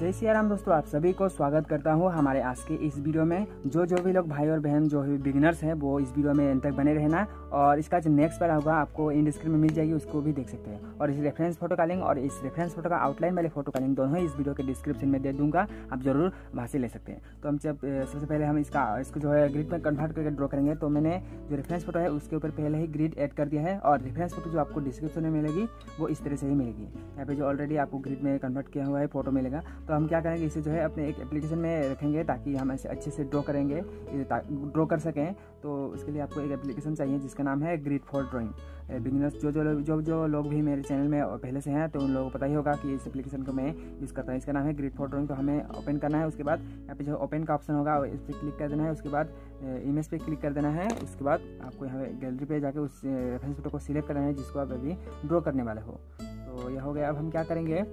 जय सिया राम दोस्तों, आप सभी को स्वागत करता हूं हमारे आज के इस वीडियो में। जो भी लोग भाई और बहन जो भी बिगिनर्स हैं वो इस वीडियो में एंड तक बने रहना। और इसका जो नेक्स्ट पैरा होगा आपको इन डिस्क्रिप्शन में मिल जाएगी, उसको भी देख सकते हैं। और इस रेफरेंस फोटो का लिंक और इस रेफरेंस फोटो का आउटलाइन वाले फोटो का लिंक दोनों ही इस वीडियो के डिस्क्रिप्शन में दे दूंगा, आप जरूर वहाँ से ले सकते हैं। तो हम सबसे पहले हम इसको जो है ग्रिड में कन्वर्ट करके ड्रॉ करेंगे। तो मैंने जो रेफरेंस फोटो है उसके ऊपर पहले ही ग्रिड एड कर दिया है और रेफरेंस फोटो जो आपको डिस्क्रिप्शन में मिलेगी वो इस तरह से ही मिलेगी। यहाँ पे जो ऑलरेडी आपको ग्रिड में कन्वर्ट किया हुआ है फोटो मिलेगा। तो हम क्या करेंगे, इसे जो है अपने एक एप्लीकेशन में रखेंगे ताकि हम ऐसे अच्छे से ड्रॉ करेंगे, ड्रॉ कर सकें। तो उसके लिए आपको एक एप्लीकेशन चाहिए जिसका नाम है ग्रिड फॉर ड्राइंग। बिगिनर्स जो लोग भी मेरे चैनल में पहले से हैं तो उन लोगों को पता ही होगा कि इस एप्लीकेशन को मैं यूज़ करता हूँ। इसका नाम है ग्रिड फॉर ड्राइंग। तो हमें ओपन करना है, उसके बाद यहाँ पे जो ओपन का ऑप्शन होगा इस पर क्लिक कर देना है, उसके बाद इमेज पे क्लिक कर देना है। उसके बाद आपको यहाँ गैलरी पे जाकर उस रेफरेंस फोटो को सिलेक्ट करना है जिसको आप अभी ड्रॉ करने वाले हो। तो यह हो गया। अब हम क्या करेंगे,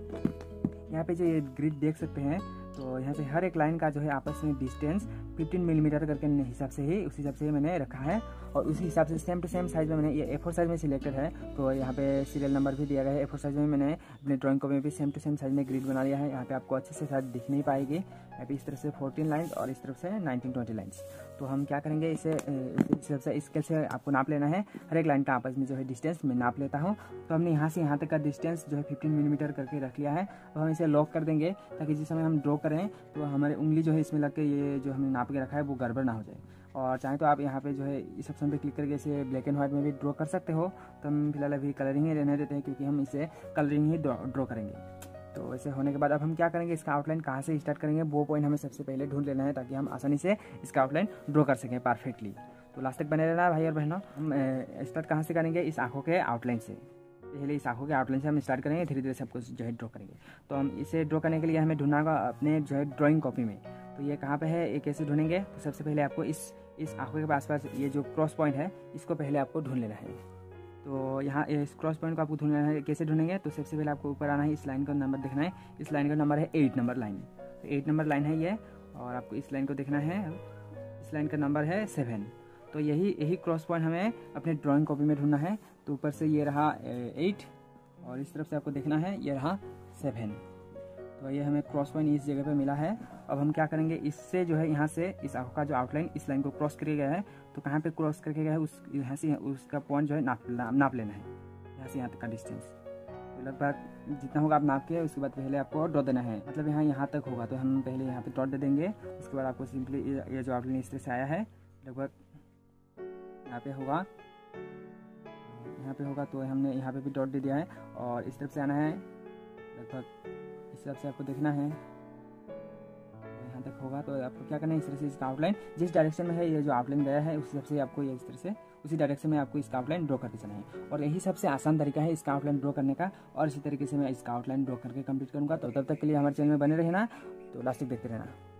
यहाँ पे जो ये ग्रिड देख सकते हैं तो यहाँ से हर एक लाइन का जो है आपस में डिस्टेंस 15 मिलीमीटर करके हिसाब से ही उसी हिसाब से ही मैंने रखा है। और उसी हिसाब से सेम टू सेम साइज़ में मैंने ये A4 साइज़ में सिलेक्टेड है। तो यहाँ पे सीरियल नंबर भी दिया गया है A4 साइज़ में। मैंने अपने ड्राइंग को भी सेम टू सेम साइज़ में ग्रिड बना लिया है। यहाँ पे आपको अच्छे से साइज दिख नहीं पाएगी। यहाँ पे इस तरफ से 14 लाइन्स और इस तरफ से 19-20 लाइन्स। तो हम क्या करेंगे, इसे इस हिसाब से स्केल से आपको नाप लेना है। हर एक लाइन का आपस में जो है डिस्टेंस मैं नाप लेता हूँ। तो हमने यहाँ से यहाँ तक का डिस्टेंस जो है 15 मिलीमीटर करके रख लिया है। और हम इसे लॉक कर देंगे ताकि जिस समय हम ड्रॉ करें तो हमारी उंगली जो है इसमें लग के ये जो हमने नाप के रखा है वो गड़बड़ ना हो जाए। और चाहे तो आप यहाँ पे जो है इस ऑप्शन पे क्लिक करके इसे ब्लैक एंड व्हाइट में भी ड्रॉ कर सकते हो। तो हम फिलहाल अभी कलरिंग ही रहने देते हैं क्योंकि हम इसे कलरिंग ही ड्रॉ करेंगे। तो ऐसे होने के बाद अब हम क्या करेंगे, इसका आउटलाइन कहाँ से स्टार्ट करेंगे वो पॉइंट हमें सबसे पहले ढूंढ लेना है ताकि हम आसानी से इसका आउटलाइन ड्रॉ कर सकें परफेक्टली। तो लास्ट तक बने रहना भाई और बहनों। हम स्टार्ट कहाँ से करेंगे, इस आँखों के आउटलाइन से। पहले इस आँखों के आउटलाइन से हम स्टार्ट करेंगे, धीरे धीरे सब कुछ जो है ड्रॉ करेंगे। तो हम इसे ड्रॉ करने के लिए हमें ढूंढना होगा अपने जो है ड्राइंग कॉपी में। तो ये कहाँ पे है, ये कैसे ढूंढेंगे, तो सबसे पहले आपको इस आँखों के आसपास ये जो क्रॉस पॉइंट है इसको पहले आपको ढूंढ लेना है। तो यहाँ इस क्रॉस पॉइंट को आपको ढूंढ लेना है। कैसे ढूंढेंगे, तो सबसे पहले आपको ऊपर आना है, इस लाइन का नंबर देखना है। इस लाइन का नंबर है 8 नंबर लाइन। तो 8 नंबर लाइन है ये, और आपको इस लाइन को देखना है। इस लाइन का नंबर है 7। तो यही क्रॉस पॉइंट हमें अपने ड्राइंग कॉपी में ढूंढना है। तो ऊपर से ये रहा 8 और इस तरफ से आपको देखना है, ये रहा 7। तो ये हमें क्रॉस पॉइंट इस जगह पे मिला है। अब हम क्या करेंगे, इससे जो है यहाँ से इस आँख का जो आउटलाइन इस लाइन को क्रॉस करके गया है, तो कहाँ पे क्रॉस करके गया है उस यहाँ से उसका पॉइंट जो है नाप लेना है। यहाँ से यहाँ तक का डिस्टेंस तो लगभग जितना होगा आप नाप के उसके बाद पहले आपको डॉट देना है। मतलब यहाँ तक होगा तो हम पहले यहाँ पर डॉट दे देंगे। उसके बाद आपको सिंपली ये जो आउटलाइन इस तरह से आया है लगभग यहाँ पे होगा तो हमने यहाँ पे भी डॉट दे दिया है। और इस तरफ से आना है, लगभग इस तरफ से आपको देखना है, यहाँ तक होगा। तो आपको क्या करना है, इस तरह से इसका आउटलाइन जिस डायरेक्शन में है ये जो आउटलाइन गया है उस हिसाब से आपको ये इस तरह से उसी डायरेक्शन में आपको इसका आउटलाइन ड्रॉ करके जाना है। और यही सबसे आसान तरीका है इसका आउटलाइन ड्रॉ करने का। और इसी तरीके से मैं इसका आउटलाइन ड्रॉ करके कंप्लीट करूँगा। तो तब तक के लिए हमारे चैनल में बने रहना। तो लास्ट तक देखते रहना।